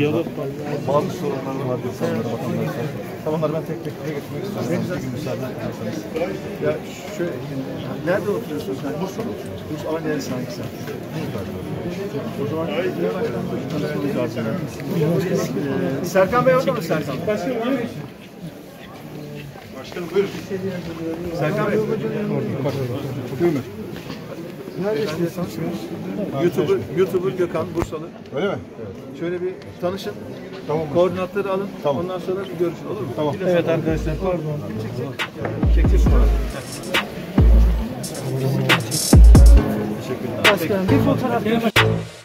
diyalog var. Bazı sorunlar var insanlara, vatandaşlar. Tamamlar ben tek tek dile getirmek istiyorum. Bir gün müsaade ederseniz. Ya şöyle, nerede oturuyorsunuz? Yani Bursa'da oturuyorsunuz. Bursa aynı yer sanki sen. O zaman bir baştan konuşmamız lazım. Serkan Bey orada mı Serkan? Başkanım buyurun. Serkan Bey. Buyurun mu? YouTuber Gökhan Bursalı. Öyle mi? Evet. Şöyle bir tanışın. Tamam. Koordinatları alın. Tamam. Ondan sonra bir görüşün olur mu? Tamam. Evet arkadaşlar. Pardon. Çekeceğiz sonra. Teşekkürler. Başkanım bir fotoğraf.